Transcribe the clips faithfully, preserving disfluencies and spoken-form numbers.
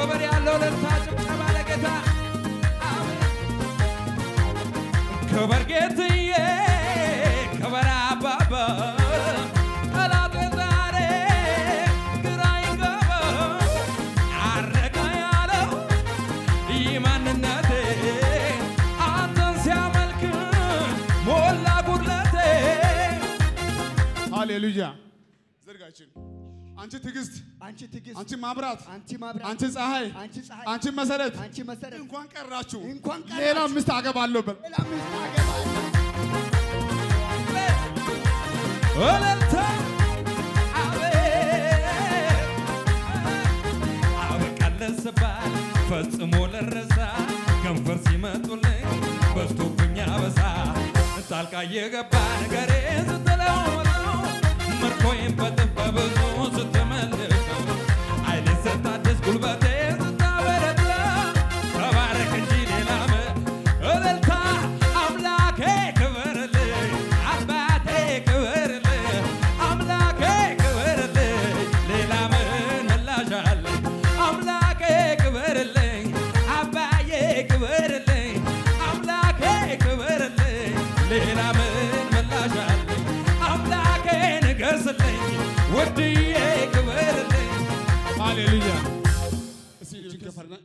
Over yalo le taso kabale kita. Kabar kita ye, kabar ababa. Hallelujah. Zergachin. Anti tigist. Anti tigist. Anti mabrat. Anti mabrat. Anti sahay. Anti sahay. Anti masaret. Anti masaret. In kwan karachu. In kwan karachu. Lela mistaga ballo bel. Lela mistaga ballo. Olenta. Ave. Ave kallas bal. Fasmol raza. Kamfarsi matulay. Bastu kunya basa. Talka yega bar garez dalaw. Marcoin pat babzon se tamale aile sata des gulbades taverla tabarak jilam elta amlake kverle abate kverle amlake kverle lilamen la jal amlake kverle abaye kverle amlake kverle lilamen la jal what do you have to do? Hallelujah.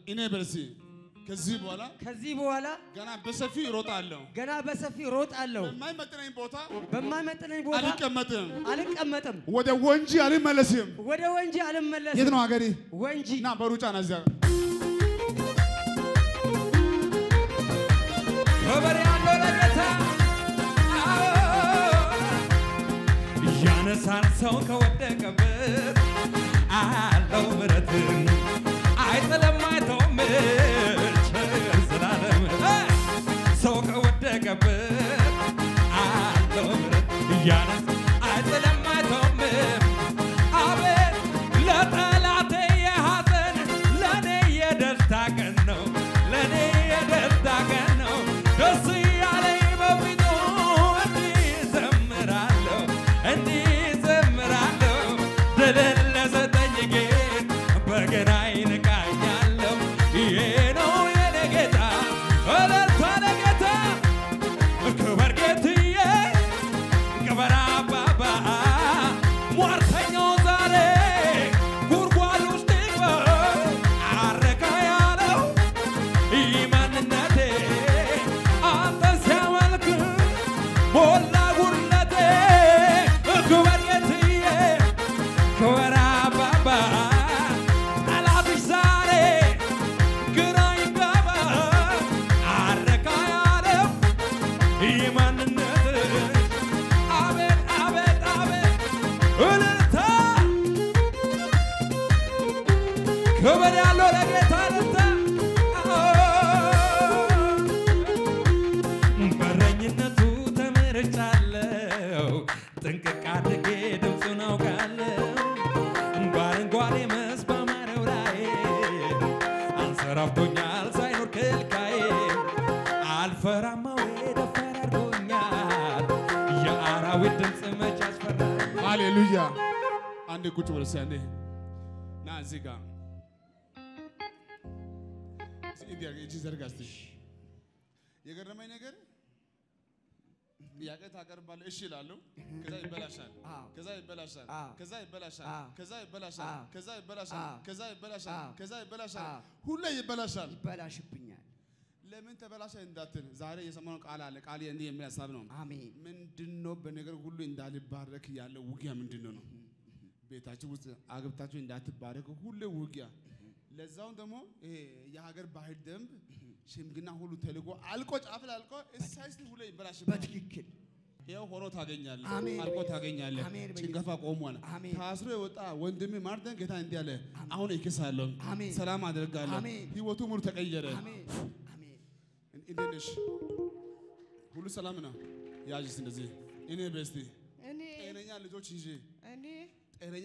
Enable see. Kazibu ala. Kazibu ala. Gana basafi rot allo. Gana basafi rot allo. Bemai matnei bota. Bemai matnei bota. Alik amatem. Alik amatem. Wada wanji alim malasim. Wada wanji alim malasim. Yedno agari. Wanji. Na barucha nazar. Habari allo la keta. San so ka wate ka bet I love it I tell my tome so ka wate ka bet I love it yana I tell my tome abe la talate ya hatan la ne ya delta kanu la ne ya delta kanu dosi ale babino ni zamralo and hallelujah. And the good will send it. Naziga. India is a gastish. You got a man again? Yakataka Balishilalo, Kazai Belashan, Kazai Belashan, Kazai Belashan, Kazai Belashan, Kazai Belashan, Kazai Belashan, Kazai Belashan. Who lay Belashan? Belashipina. Lementa Belashan in Datin, Zari is among Allah, like Ali and the Emir Savon. Ami, men didn't know Benegulu in Dali Barakia, Wukiam Dino. Betachu was Agatachu in that Barako, who lay Wukia. Let's sound them all, Yagar by them. Shimgina hulu telugu alcohol after alcohol is precisely who they brush but he kid Here, horror Taganial, Arco Taganial, Chingafa Gomuan, Tasrota, when Demi Martin get in Dale, Aonic Salon, Salama del Gala, he was to Murtagayere, and Indenish Hulusalamina, Yajis in the Z, in a bestie, and a little cheese, and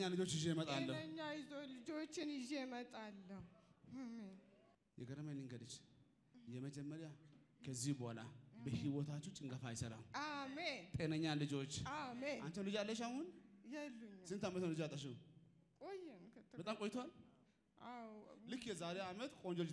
a little cheese at Alla, and I don't change him at Alla. You got a man in Gadish, Yemaj Maria, Kazibola. He was a church in Gafaisara. Amen. Tenanya the George. Amen. Until the Alishamun? Yes. Since I'm going to Jatashu. Oh, yeah. Oh, look, Zaria, I met Conjure.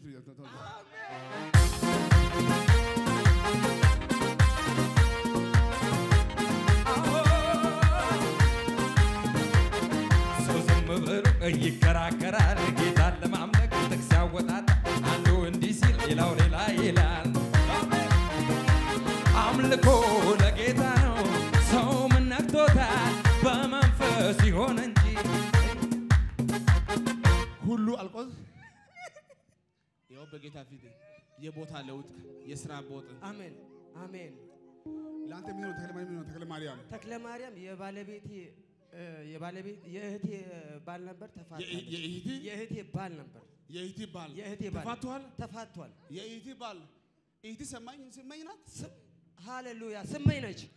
Amen. Amen. Amen. Lantemino Telemino Telemariam. Telemariam, your valebiti, your valebit, Yehiti Bal number, Yehiti Bal number, Yehiti Bal, Yehiti Batwal, Tafatwal, Yehiti Bal. It is a mine, may not. Hallelujah, some manage.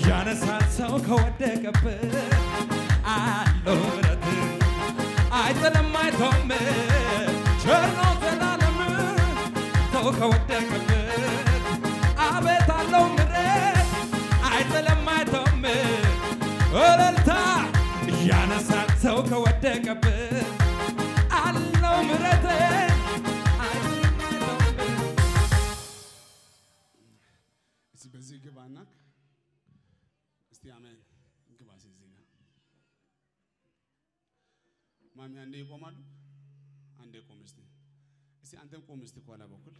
Giannis had so cold, take a bit. I love it. I tell him I don't me. Turn on the alarm. Talk about the good. I bet I love it. I tell him I don't me. All the time. Giannis had talk about the good. I love it. I don't me. It's busy, give a knock. It's the amen. Give us his. Mammy and they woman and they commisty. It's the anthem commisty Kualabokul.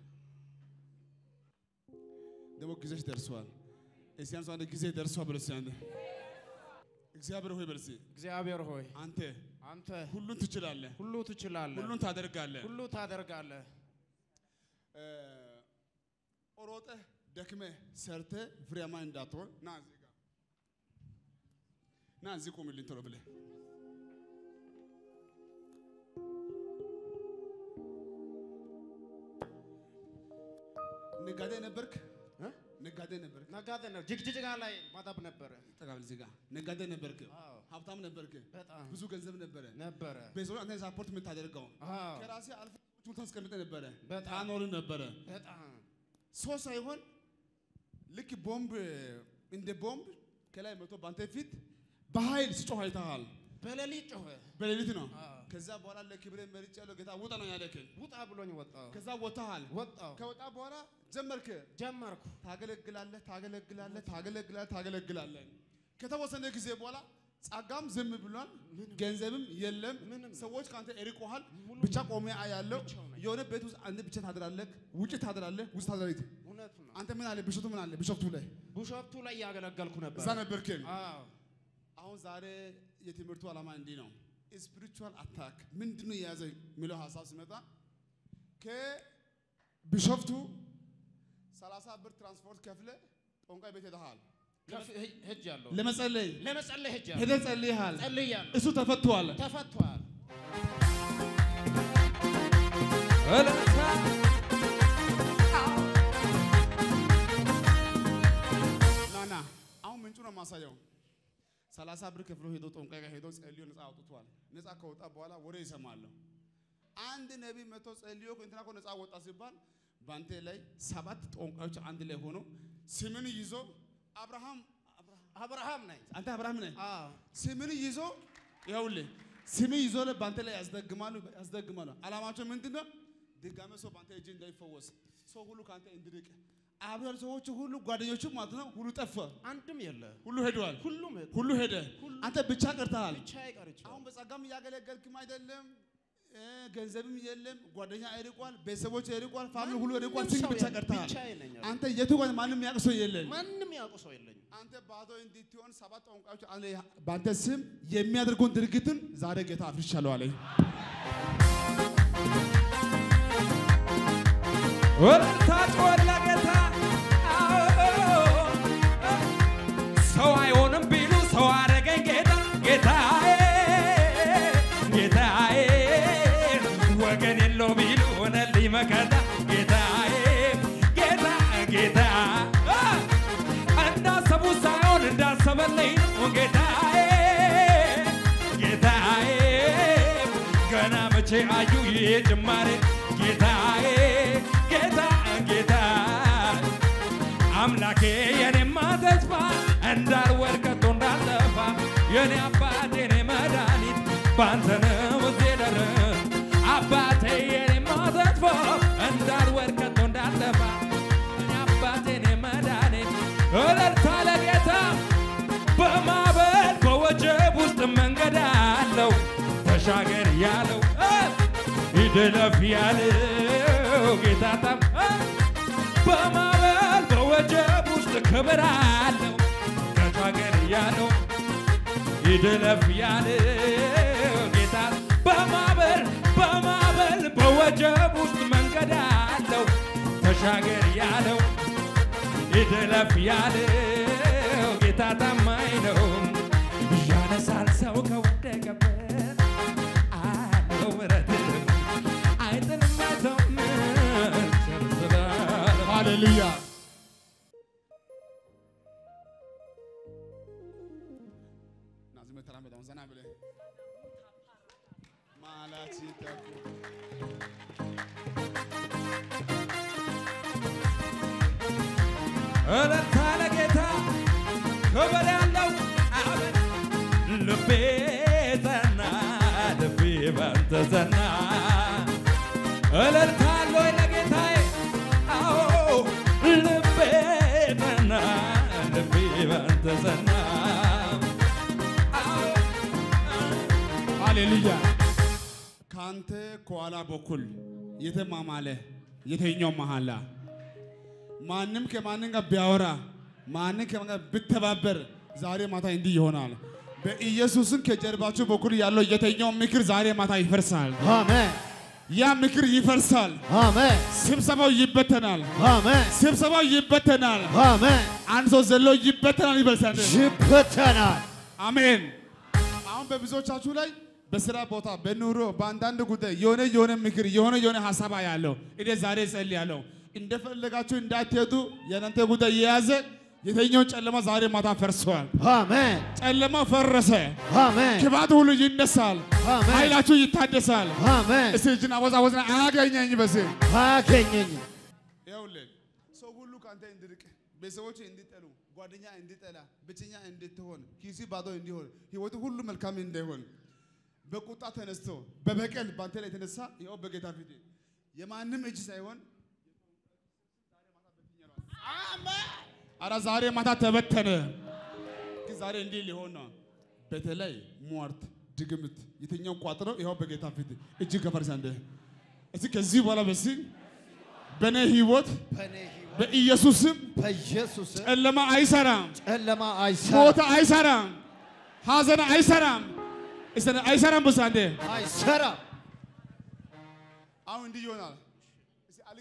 They will kiss their swell. It sounds on the kiss their sober sand. Xavier Hubersi, Xavier Hoy, Ante, Ante, Hulu to Chilale, Hulu to Chilale, Hulu Tader Gale, Hulu Tader Gale, Orote, Decme, Certe, Freeman Dator, Naziga Nazicum literally. Negadenberg, huh? Negadenberg. Negadenberg. Jig jig jigala. Madam Nebere. Tagal ziga. Negadenberg. Habtam Nebere. Bezugan zem Nebere. Nebere. Bezor ane support me tadergon. Kerasi alfa tutas kemete Nebere. Anolun Nebere. So sayvan, leki bomb in the bomb, kelay meto bante fit, bahayl sichohay tahal. Beleli chohe. Beleli tino. Kaza bora leki bre meri chalo kita wuta no yale ken. Wuta buloni wuta. Kaza wuta hal. Wuta. Kauta bora. Jammerke, jammerku. Thagele gilalle, thagele gilalle, thagele gilalle, thagele gilalle. Keta basane kize bola. Agam zimmi bulan, genzebim yellem. Savaş kante erik ohal. Bıçak omaya ayarlı. Yone betuz ande bıçak hadralle, uçet hadralle, uçet hadralit. Ante minale, bıçak minale, bıçak tule. Bıçak tule yağla galkuna. Zana berken. Aun zare yetimurtu alaman dino. Spiritual attack. Min dino yaza milo hasas meta. Ke bıçak tu. Salasa bir transport kefle, onka bete dahal. Hecjallo. Lemesalley. Lemesalley hecjallo. Hecjalli hal. Hecjalli hal. Isu tafattual. Tafattual. Nana, aun mençuna masayom. Salasa bir kefle hidot onka hidot eliyones avutual. Nes akot abuala vurey zamanlo. Andi nebi metos eliyok intana kones avut asiban. Bantelay sabat onkaç andile hono semeni yizo Abraham Abraham ne? Ante Abraham ne? Ah semeni yizo yavule semeni yizo le bantelay azda gmalu azda gmalu alamaço mendinde digame so bantele cinday fawos so hulu kante indirek Abraham so hoç hulu guardiyo çok matına hulu taffa antum yalla hulu hedwal hulu med hulu hede ante bıçak artal bıçak arıcı ama biz agam yagele gel kim aydelem Genzebim yellem, guardiya erikal, beseboç erikal, family hulu erikal, sing bıçak karta. Ante yetu kan manum ya kuso yellem. Manum ya kuso yellem. Ante bado inditiyon sabat onka uç ale bantesim yemi adır kundir gitun zare geta afriş çalu ale. Are you here to marry? Get high, get high, get high. I'm lucky, and I'm not as far, and I work at on that love. You're not bad in a madani, Pantana was dead. I'm bad in a mother for, and I work at on that love. You're not bad in a madani. Oh, that Tala get up. But my bed, go a job was the Mangada. No, the Shagger Yellow. De la fiale getatam bamaal bawajab ustakbaralo katagariano de la fiale getat bamaal bamaal bawajab ustmangadalo katagariano de la fiale getatam maino jana salsa ukawtega Hallelujah. Hallelujah. Kante koala bokul. Yete mamale. Yete inyom mahala. Manim ke maninga biawra. Manin ke maninga bittebaber. Zari mata indi yonal. Be Yesusun ke cerbaçu bokul yallo yete inyom mikir zari mata ifersal. Amen. Ya mikir ifersal. Amen. Simsaba yibbetenal. Amen. Simsaba yibbetenal. Amen. Anzo zello yibbetenal ifersal. Yibbetenal. Amen. Aun be bizo çaçulay. Besra bota benuro bandan da kude yone yone mikir yone yone hasaba yalo ide zare selli yalo indefel legaçu indatiyadu yanante kude yiyazet yeteyon çellema zare mata fersual amen çellema ferrese amen kibad hulu yindesal amen haylaçu yitadesal amen esicin avaz avazına agaynyenyi besin agaynyenyi yawle so hulu kante indirik besovoç inditelu guadinya inditela bicinya indithon kisi bado indihon hiwotu hulu melkam indehon Bekuta tenesto, bebekel bantele tenesa, ya begeta vide. Yemanın mı icizayvan? Amen. Arazari mata tevet tene. Kizari indi lihona. Betelay, muart, digimit. Yitinyom kuatro, ya begeta vide. İci kafarsende. Esi kezi bala besi. Bene hivot. Be Yesusim. Be Yesusim. Ellema aysaram. Ellema aysaram. Mota aysaram. Hazana aysaram. İşte Ayşeram bu sende. Ayşeram. Ağın diyonal. İşte Ali